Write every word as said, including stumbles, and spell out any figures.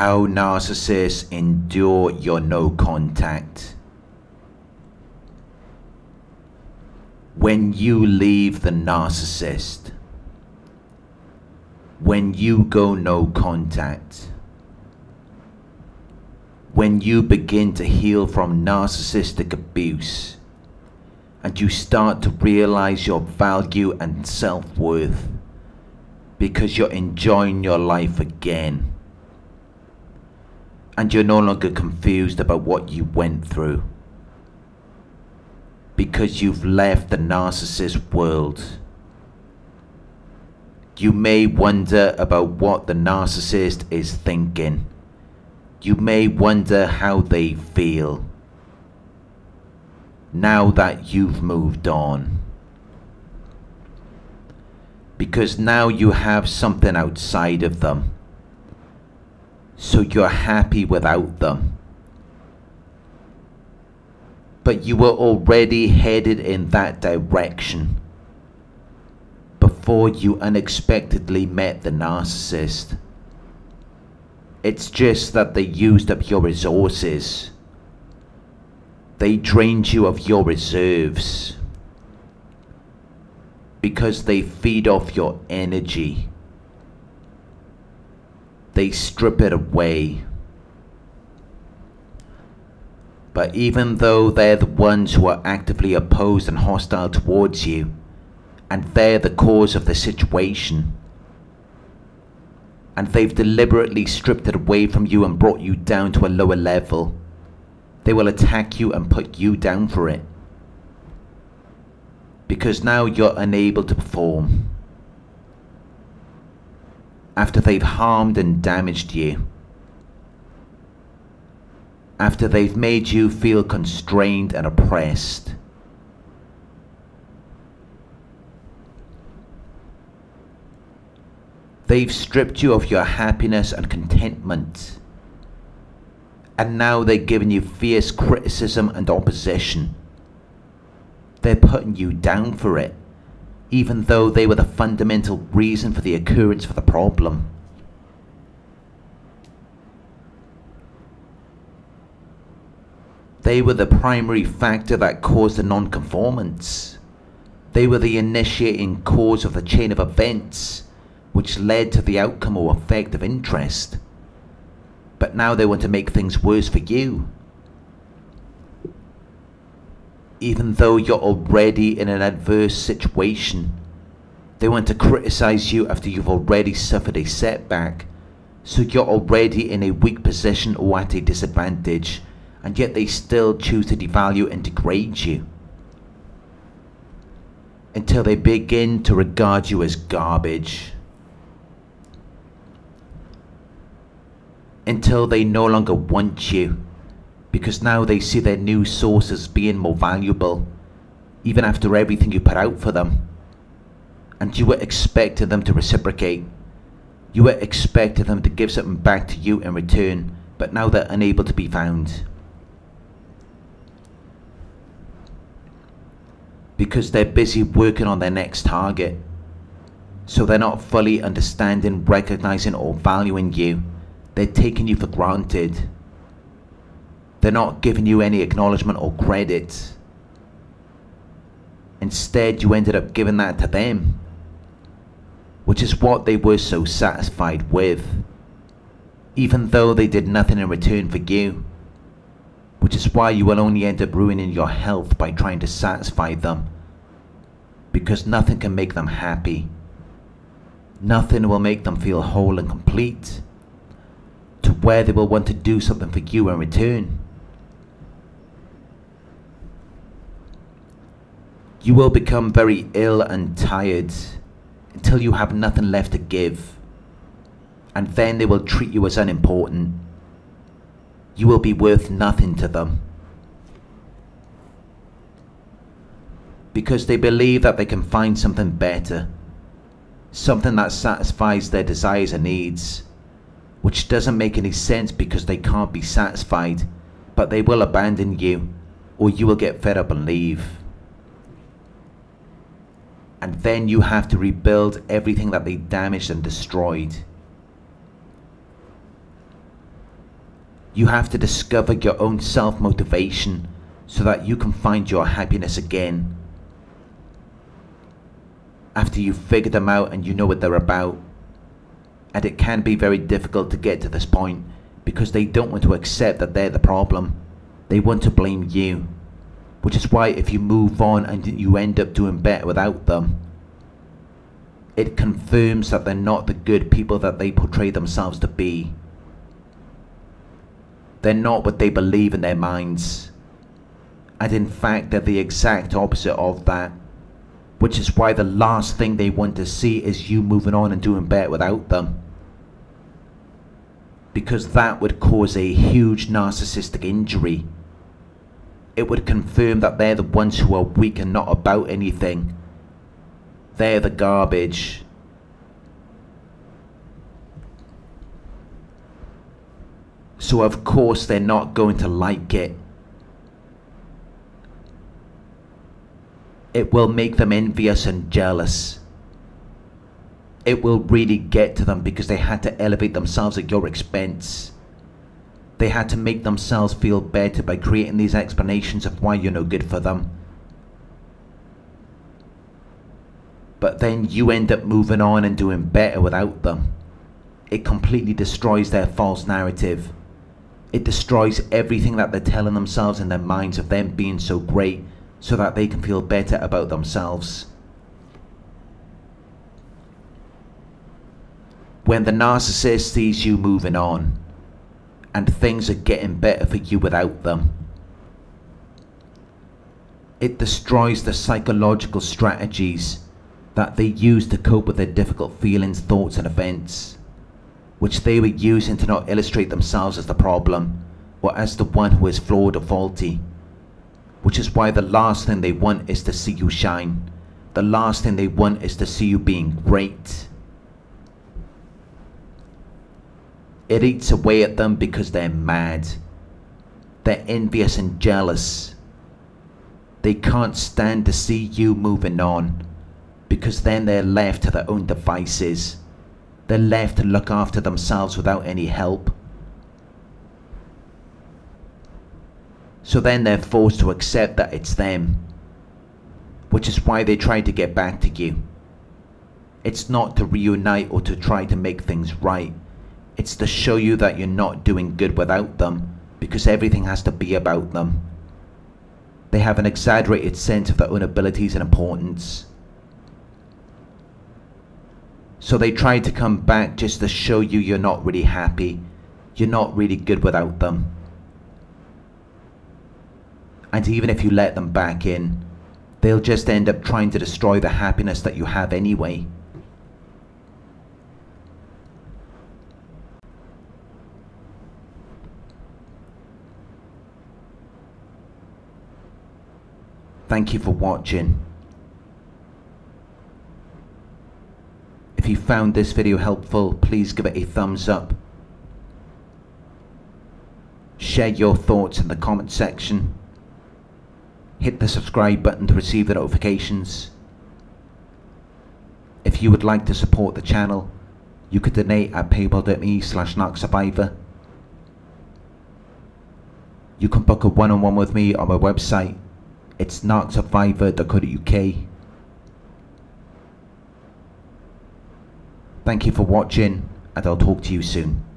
how narcissists endure your no contact. When you leave the narcissist, when you go no contact, when you begin to heal from narcissistic abuse and you start to realize your value and self-worth because you're enjoying your life again and you're no longer confused about what you went through because you've left the narcissist world. You may wonder about what the narcissist is thinking. You may wonder how they feel now that you've moved on. Because now you have something outside of them. So you're happy without them. But you were already headed in that direction before you unexpectedly met the narcissist. It's just that they used up your resources. They drained you of your reserves. Because they feed off your energy. They strip it away. But even though they're the ones who are actively opposed and hostile towards you, and they're the cause of the situation, and they've deliberately stripped it away from you and brought you down to a lower level, they will attack you and put you down for it. Because now you're unable to perform. After they've harmed and damaged you. After they've made you feel constrained and oppressed. They've stripped you of your happiness and contentment. And now they're giving you fierce criticism and opposition. They're putting you down for it, even though they were the fundamental reason for the occurrence of the problem. They were the primary factor that caused the non-conformance. They were the initiating cause of the chain of events, which led to the outcome or effect of interest. But now they want to make things worse for you. Even though you're already in an adverse situation, they want to criticize you after you've already suffered a setback. So you're already in a weak position or at a disadvantage, and yet they still choose to devalue and degrade you. Until they begin to regard you as garbage. Until they no longer want you, because now they see their new source as being more valuable, even after everything you put out for them. And you were expecting them to reciprocate. You were expecting them to give something back to you in return, but now they're unable to be found. Because they're busy working on their next target. So they're not fully understanding, recognizing, or valuing you. They're taking you for granted. They're not giving you any acknowledgement or credit. Instead, you ended up giving that to them, which is what they were so satisfied with, even though they did nothing in return for you, which is why you will only end up ruining your health by trying to satisfy them, because nothing can make them happy. Nothing will make them feel whole and complete, to where they will want to do something for you in return. You will become very ill and tired until you have nothing left to give, and then they will treat you as unimportant. You will be worth nothing to them, because they believe that they can find something better, something that satisfies their desires and needs, which doesn't make any sense because they can't be satisfied, but they will abandon you, or you will get fed up and leave. And then you have to rebuild everything that they damaged and destroyed. You have to discover your own self-motivation so that you can find your happiness again. After you've figured them out and you know what they're about. And it can be very difficult to get to this point because they don't want to accept that they're the problem. They want to blame you. Which is why if you move on and you end up doing better without them, it confirms that they're not the good people that they portray themselves to be. They're not what they believe in their minds. And in fact, they're the exact opposite of that. Which is why the last thing they want to see is you moving on and doing better without them. Because that would cause a huge narcissistic injury. It would confirm that they're the ones who are weak and not about anything. They're the garbage. So of course they're not going to like it. It will make them envious and jealous. It will really get to them because they had to elevate themselves at your expense. They had to make themselves feel better by creating these explanations of why you're no good for them. But then you end up moving on and doing better without them. It completely destroys their false narrative. It destroys everything that they're telling themselves in their minds of them being so great, so that they can feel better about themselves. When the narcissist sees you moving on, and things are getting better for you without them, it destroys the psychological strategies that they use to cope with their difficult feelings, thoughts and events, which they were using to not illustrate themselves as the problem, or as the one who is flawed or faulty. Which is why the last thing they want is to see you shine. The last thing they want is to see you being great. It eats away at them because they're mad. They're envious and jealous. They can't stand to see you moving on, because then they're left to their own devices. They're left to look after themselves without any help. So then they're forced to accept that it's them. Which is why they try to get back to you. It's not to reunite or to try to make things right. It's to show you that you're not doing good without them, because everything has to be about them. They have an exaggerated sense of their own abilities and importance. So they try to come back just to show you you're not really happy. You're not really good without them. And even if you let them back in, they'll just end up trying to destroy the happiness that you have anyway. Thank you for watching. If you found this video helpful, please give it a thumbs up. Share your thoughts in the comment section. Hit the subscribe button to receive the notifications. If you would like to support the channel, you could donate at paypal.me slash narcsurvivor. You can book a one-on-one with me on my website. It's narc survivor dot co dot U K. Thank you for watching, and I'll talk to you soon.